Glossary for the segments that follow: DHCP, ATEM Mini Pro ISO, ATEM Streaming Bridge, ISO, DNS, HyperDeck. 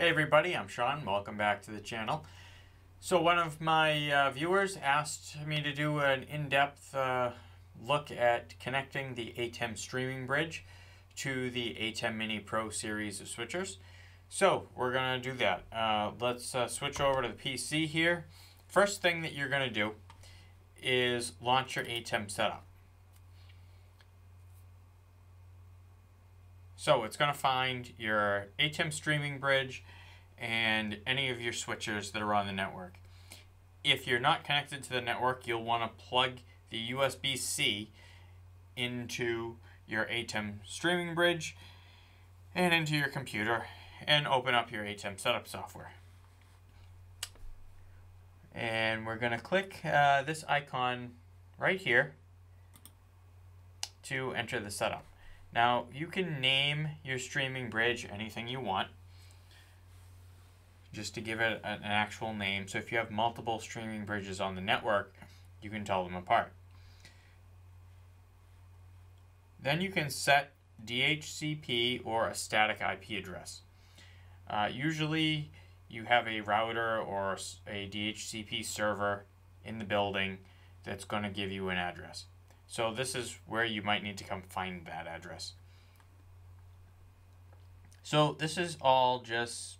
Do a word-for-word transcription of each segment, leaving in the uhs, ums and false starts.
Hey everybody, I'm Sean. Welcome back to the channel. So one of my uh, viewers asked me to do an in-depth uh, look at connecting the ATEM Streaming Bridge to the ATEM Mini Pro series of switchers. So we're going to do that. Uh, let's uh, switch over to the P C here. First thing that you're going to do is launch your ATEM setup. So it's going to find your ATEM Streaming Bridge and any of your switchers that are on the network. If you're not connected to the network, you'll want to plug the U S B C into your ATEM Streaming Bridge and into your computer and open up your ATEM setup software. And we're going to click uh, this icon right here to enter the setup. Now, you can name your streaming bridge anything you want, just to give it an actual name. So if you have multiple streaming bridges on the network, you can tell them apart. Then you can set D H C P or a static I P address. Uh, usually, you have a router or a D H C P server in the building that's going to give you an address. So this is where you might need to come find that address. So this is all just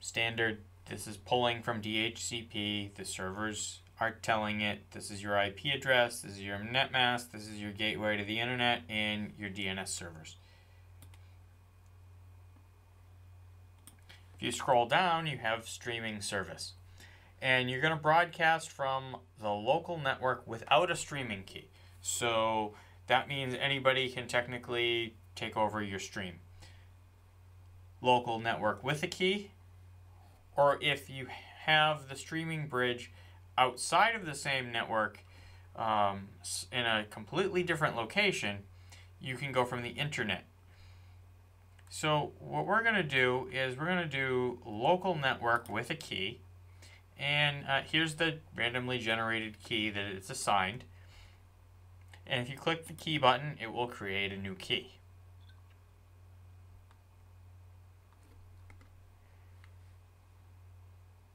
standard. This is pulling from D H C P. The servers are telling it this is your I P address, this is your net mask, this is your gateway to the internet, and your D N S servers. If you scroll down, you have streaming service. And you're going to broadcast from the local network without a streaming key. So that means anybody can technically take over your stream. Local network with a key, or if you have the streaming bridge outside of the same network um, in a completely different location, you can go from the internet. So what we're going to do is we're going to do local network with a key. And uh, here's the randomly generated key that it's assigned. And if you click the key button, it will create a new key.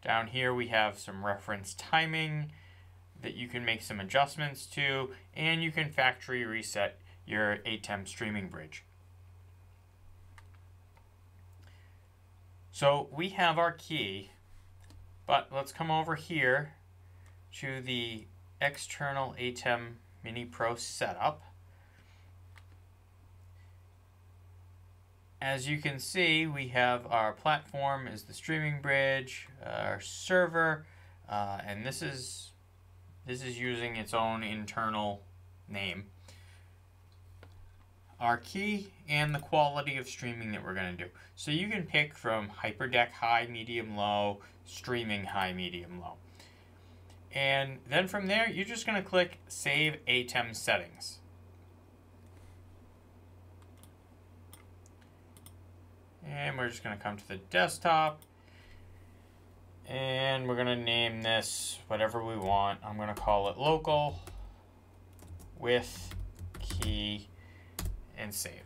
Down here we have some reference timing that you can make some adjustments to, and you can factory reset your ATEM streaming bridge. So we have our key. But let's come over here to the external ATEM Mini Pro setup. As you can see, we have our platform is the streaming bridge, our server, uh, and this is this is using its own internal name. Our key and the quality of streaming that we're going to do. So you can pick from HyperDeck high, medium, low, streaming high, medium, low. And then from there, you're just going to click Save ATEM Settings. And we're just going to come to the desktop. And we're going to name this whatever we want. I'm going to call it Local with Key. And save.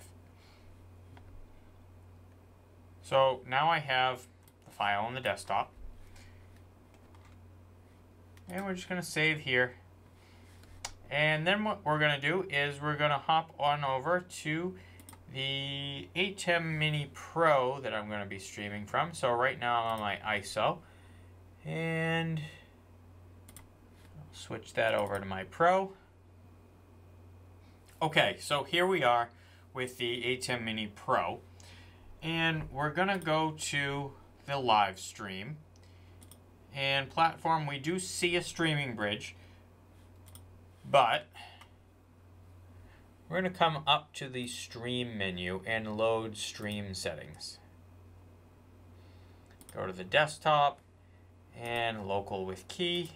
So now I have the file on the desktop. And we're just going to save here. And then what we're going to do is we're going to hop on over to the ATEM Mini Pro that I'm going to be streaming from. So right now I'm on my I S O. And I'll switch that over to my Pro. Okay, so here we are with the ATEM Mini Pro, and we're gonna go to the live stream and platform. We do see a streaming bridge, but we're gonna come up to the stream menu and load stream settings. Go to the desktop and local with key.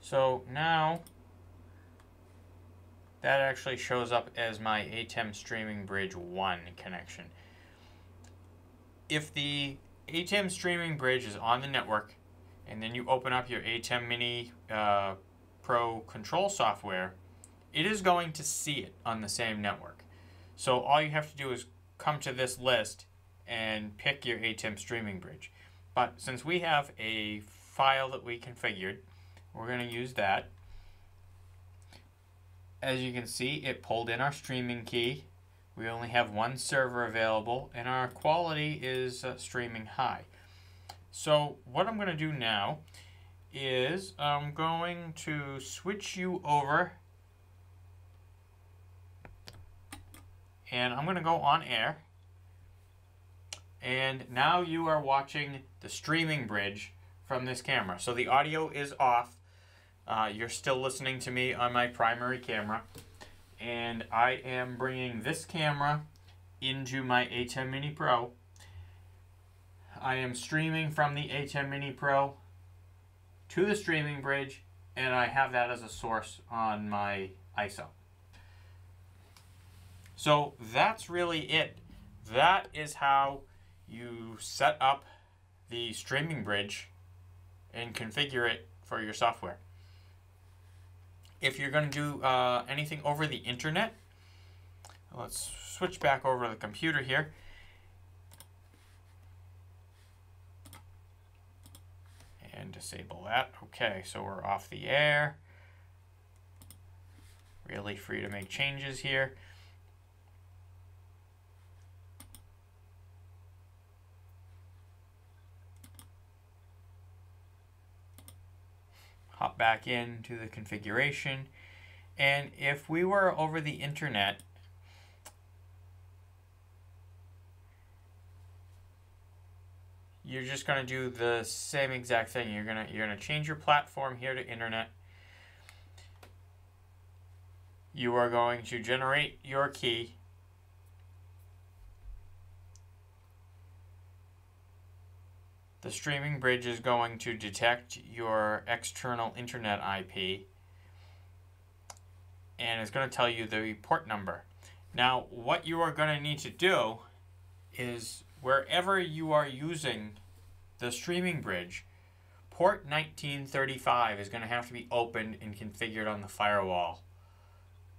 So now that actually shows up as my ATEM Streaming Bridge one connection. If the ATEM Streaming Bridge is on the network, and then you open up your ATEM Mini uh, Pro control software, it is going to see it on the same network. So all you have to do is come to this list and pick your ATEM streaming bridge. But since we have a file that we configured, we're going to use that. As you can see, it pulled in our streaming key. We only have one server available, and our quality is uh, streaming high. So what I'm going to do now is I'm going to switch you over, and I'm going to go on air, and now you are watching the streaming bridge from this camera. So the audio is off. Uh, you're still listening to me on my primary camera, and I am bringing this camera into my ATEM Mini Pro. I am streaming from the ATEM Mini Pro to the streaming bridge, and I have that as a source on my I S O. So that's really it. That is how you set up the streaming bridge and configure it for your software. If you're going to do uh, anything over the internet, let's switch back over to the computer here. And disable that. Okay, so we're off the air. Really free to make changes here. Hop back into the configuration. And if we were over the internet, you're just going to do the same exact thing. You're going to you're going to change your platform here to internet. You are going to generate your key. The streaming bridge is going to detect your external internet I P, and it's going to tell you the port number. Now, what you are going to need to do is wherever you are using the streaming bridge, port nineteen thirty-five is going to have to be opened and configured on the firewall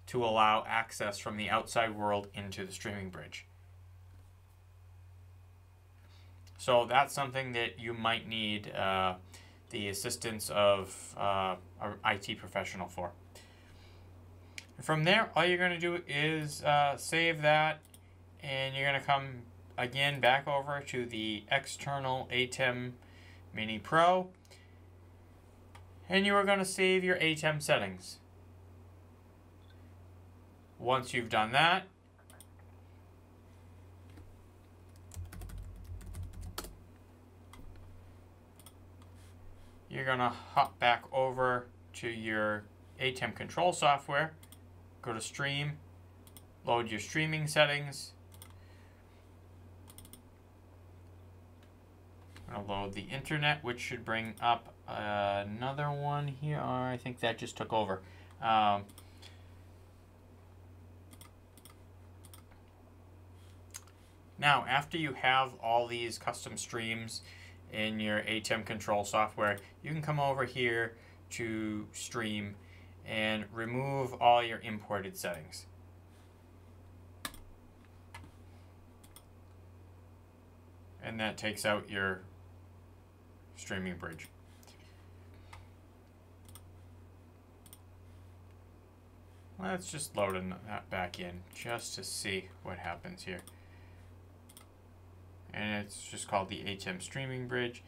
to allow access from the outside world into the streaming bridge. So that's something that you might need uh, the assistance of uh, an I T professional for. From there, all you're going to do is uh, save that, and you're going to come again back over to the external ATEM Mini Pro, and you are going to save your ATEM settings. Once you've done that, you're going to hop back over to your ATEM control software, go to stream, load your streaming settings. I'm going to load the internet, which should bring up another one here. I think that just took over. Um, now, after you have all these custom streams in your ATEM control software, you can come over here to stream and remove all your imported settings. And that takes out your streaming bridge. Let's just load that back in just to see what happens here. And it's just called the ATEM Streaming Bridge.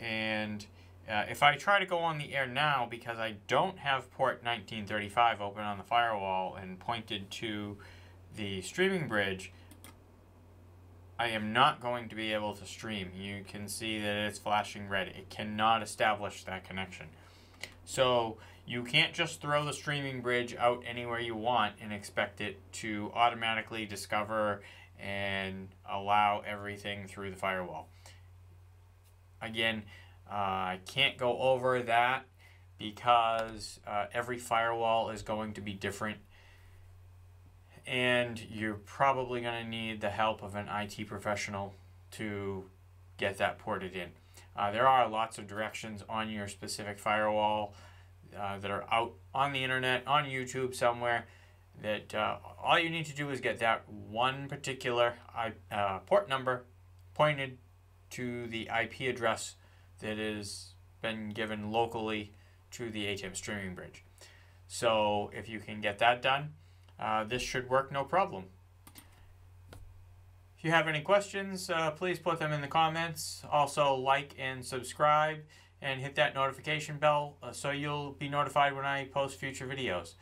And uh, if I try to go on the air now, because I don't have port nineteen thirty-five open on the firewall and pointed to the streaming bridge, I am not going to be able to stream. You can see that it's flashing red. It cannot establish that connection. So you can't just throw the streaming bridge out anywhere you want and expect it to automatically discover and allow everything through the firewall. Again, uh, I can't go over that because uh, every firewall is going to be different, and you're probably going to need the help of an I T professional to get that ported in. Uh, there are lots of directions on your specific firewall uh, that are out on the internet, on YouTube somewhere, that uh, all you need to do is get that one particular uh, port number pointed to the I P address that has been given locally to the ATEM streaming bridge. So if you can get that done, uh, this should work no problem. If you have any questions, uh, please put them in the comments. Also, like and subscribe and hit that notification bell so you'll be notified when I post future videos.